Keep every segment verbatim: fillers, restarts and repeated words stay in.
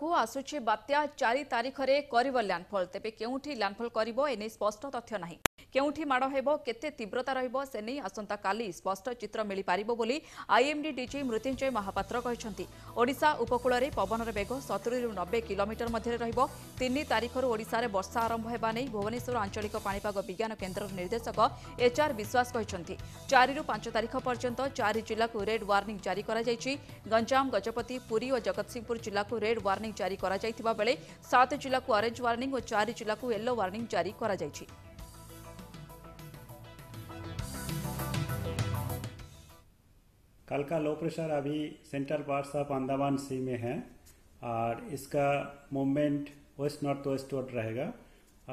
को आसुची बात्या चार तारीख में कर लैंडफल तेज के लैंडफल कर स्पष्ट तथ्य ना केउठी माड़ हेबो केते तीव्रता रहिबो से नै आसंता काली स्पष्ट चित्र मिली पारिबो बोली आईएमडी डीजी मृत्युंजय महापात्र कहिसंती। ओडिशा उपकूल में पवन बेग सत्तरी रु नब्बे किलोमीटर मध्य रहिबो। तीन तारिखरु ओडिशा रे वर्षा आरंभ हेबा नै भुवनेश्वर आंचलिक पाणीपाग विज्ञान केन्द्र निर्देशक एचआर विश्वास कहिसंती। चार रु पांच तारिख पर्यंत चार जिला को रेड वार्निंग जारी करा जायछि। गंजाम गजपति पुरी और जगतसिंहपुर जिला को रेड वार्निंग जारी करा जायतिबा बेले सात जिला को ऑरेंज वार्निंग और चार जिला को येलो वार्निंग जारी करा जायछि। कल का लो प्रेशर अभी central parts of Andaman sea में है और इसका movement west north west ward रहेगा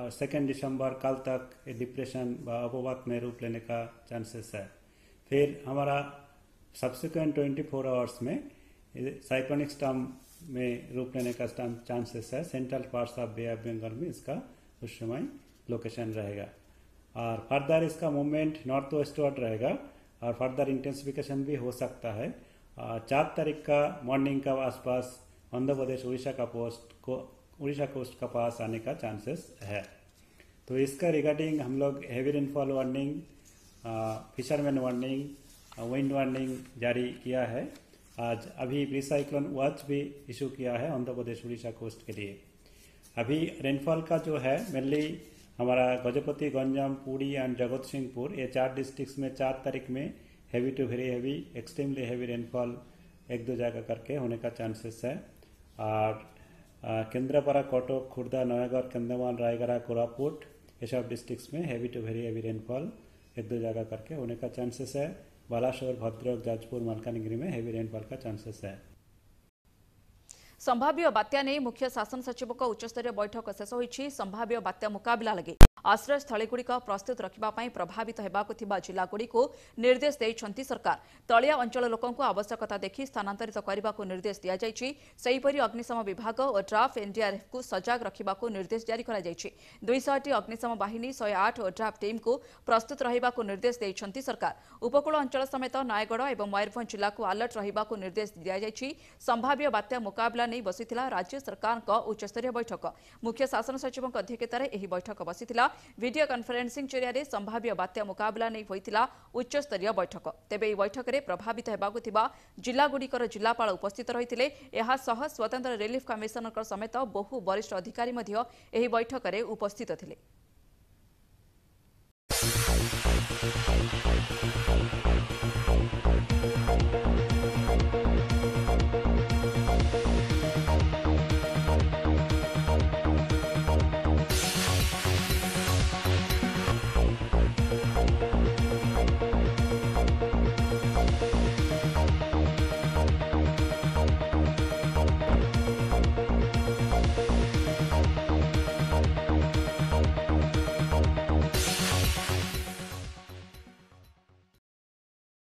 और सेकेंड दिसंबर कल तक ये डिप्रेशन व अपवात में रूप लेने का चांसेस है। फिर हमारा सब्सिक्वेंट ट्वेंटी फोर आवर्स में साइक्लोनिक स्टॉर्म में रूप लेने का चांसेस है। Central parts of bay of Bengal में इसका उस समय लोकेशन रहेगा और फर्दर इसका मूवमेंट नॉर्थ वेस्ट वर्ड रहेगा और फर्दर इंटेंसिफिकेशन भी हो सकता है। चार तारीख का मॉर्निंग का आसपास आंध्र प्रदेश उड़ीसा का पोस्ट को उड़ीसा कोस्ट का पास आने का चांसेस है। तो इसका रिगार्डिंग हम लोग heavy rainfall warning, fisherman warning, wind warning जारी किया है। आज अभी प्री साइक्लोन वॉच भी इशू किया है आंध्र प्रदेश उड़ीसा कोस्ट के लिए। अभी रेनफॉल का जो है मेनली हमारा गजपति, गंजाम, पुरी एंड जगत सिंहपुर ये चार डिस्ट्रिक्ट्स में चार तारीख में heavy to very heavy extremely heavy rainfall एक दो जगह करके होने का चांसेस है। और केंद्रापाड़ा, कटक, खुर्दा, नयागढ़, कंधमाल, रायगढ़, कोरापुट ये सब डिस्ट्रिक्ट्स में heavy to very heavy rainfall एक दो जगह करके होने का चांसेस है। बालासोर, भद्रक, जाजपुर, मलकानगिरी में हैवी रेनफॉल का चांसेस है। संभाव्य बात्या नहीं मुख्य शासन सचिव का उच्चस्तरीय बैठक शेष होई। संभाव्य बात्या मुकाबला लगे आश्रयस्थलीगुड़िक प्रस्तुत रखापी प्रभावित होगा जिलागुड़ी निर्देश देती सरकार। तलिया अंचल लोकंक आवश्यकता देखि स्थानांतरित करने को निर्देश दिया जायछि। सेहीपरि अग्निशम विभाग और ड्राफ एनडीआरएफ को सजग रखा निर्देश जारी दुईशह अग्निशम बाहिनी शहे आठ और ड्राफ टीम को प्रस्तुत रहा निर्देश देती सरकार। उपकूल अंचल समेत नयगढ़ और मयूरभंज जिला को अलर्ट रहा निर्देश दिया जायछि। संभाव्य बात्या मुकाबला नहीं बसीथिला राज्य सरकार उच्चस्तरीय बैठक। मुख्य शासन सचिव अध्यक्षतार यह बैठक बसीथिला। वीडियो कॉन्फ्रेंसिंग जरिए संभाव्य बात्या मुकाबला नहीं होता उच्चस्तरीय बैठक। तेबे बैठक में प्रभावित होगा जिलागुड़िकर जिलापाल उपस्थित रही स्वतंत्र रिलीफ कमिशनर समेत बहु वरिष्ठ अधिकारी बैठक में उपस्थित थे।